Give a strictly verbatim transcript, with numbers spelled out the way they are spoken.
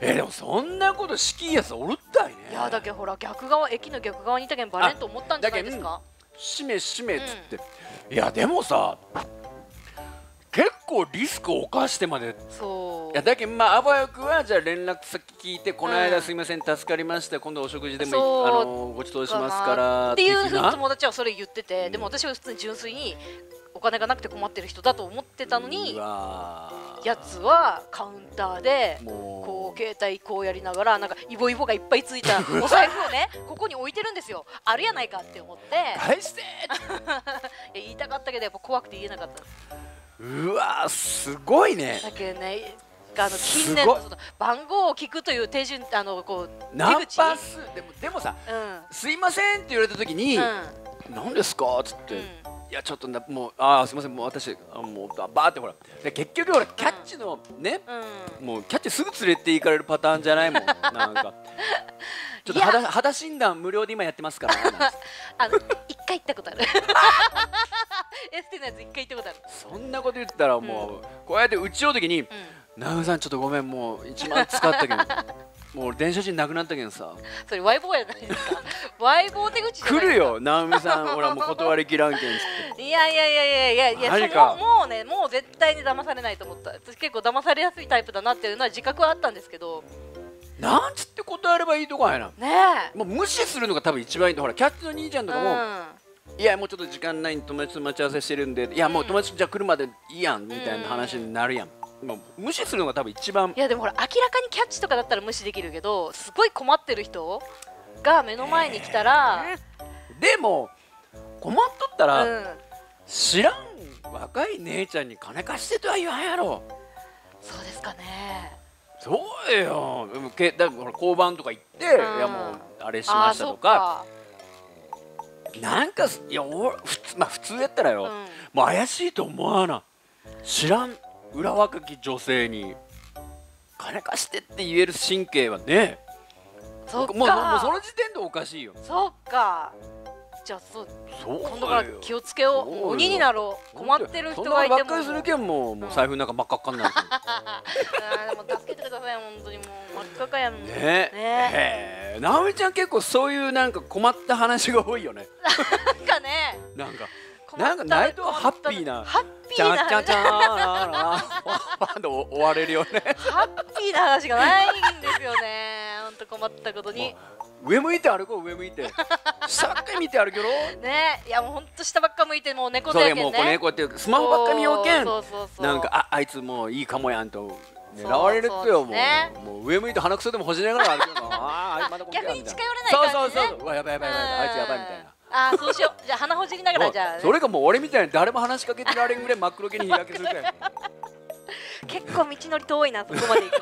えでもそんなことしきいやつおるったいね。いやだけどほら逆側駅の逆側にいたけんバレんと思ったんじゃないですか。しめしめっつって、うん、いやでもさ結構リスクを冒してまでそういやだけどまああばよくはじゃあ連絡先聞いてこの間すいません助かりました今度お食事でもあのごちそうしますからっていう友達はそれ言ってて、うん、でも私は普通に純粋にお金がなくて困ってる人だと思ってたのにやつはカウンターでこう携帯こうやりながらなんかイボイボがいっぱいついたお財布をねここに置いてるんですよ。あるやないかって思って返してって言いたかったけどやっぱ怖くて言えなかった。うわすごいね。だけどねあの近年の番号を聞くという手順あのこうナンパ数でもでもさ、うん、すいませんって言われた時に、うん、何ですかっつって。うんいやちょっとなもうあーすみませんもう私あもうバーってほらで結局ほらキャッチのね、うん、もうキャッチすぐ連れて行かれるパターンじゃないもんなんかちょっと肌肌診断無料で今やってますからあの一回行ったことあるエステのやつ一回行ったことある。そんなこと言ったらもう、うん、こうやって打ち合う時に「ナウさんちょっとごめんもういちまん使ったけど」もう電車賃なくなったけんさそれワイボーやないですかワイボー手口来るよ直美さんほらもう断りきらんけんっていやいやいやいやいやいやもうねもう絶対に騙されないと思った。私結構騙されやすいタイプだなっていうのは自覚はあったんですけどなんつって断ればいいとこやなねえもう無視するのが多分一番いいと。ほらキャッチの兄ちゃんとかも、うん、いやもうちょっと時間ないんで友達と待ち合わせしてるんでいやもう友達じゃあ来るまでいいやんみたいな話になるやん、うんもう無視するのが多分一番。いやでもほら明らかにキャッチとかだったら無視できるけどすごい困ってる人が目の前に来たら、えー、でも困っとったら、うん、知らん若い姉ちゃんに金貸してとは言わんやろ。そうですかね。そうよだからほら交番とか行って、うん、いやもうあれしましたとかなんかいやお普通、まあ、普通やったらよ、うん、もう怪しいと思わな知らん裏若き女性に金貸してって言える神経はね。そっか。もう、もうその時点でおかしいよ。そっか。じゃあそ、そう今度から気をつけよう。鬼になろう。困ってる人がいても。そんなばっかりするけんも、もう財布なんか真っ赤っかになる。もう助けてください本当にもう真っ赤っかやん。ねえ。なおみちゃん結構そういうなんか困った話が多いよね。なんかね。なんか。なんか内藤ハッピーなハッピーな話終われるよね。ハッピーな話がないんですよね。本当困ったことに上向いて歩こう上向いて下ばっかり見て歩けろね。いやもう本当下ばっか向いてもう猫だけね。そうもう猫ってスマホばっか見ようけんなんかああいつもういいかもやんと狙われるってよ。もう上向いて鼻くそでもほじりながら歩けるの。ああ逆に近寄れない感じね。そうそうそうやばいやばいやばいあいつやばいみたいな。ああそうしよう。じゃあ鼻ほじりながらじゃあ、ね、それがもう俺みたいに誰も話しかけてられんぐらい真っ黒けに日焼けするから結構道のり遠いなそこまで行く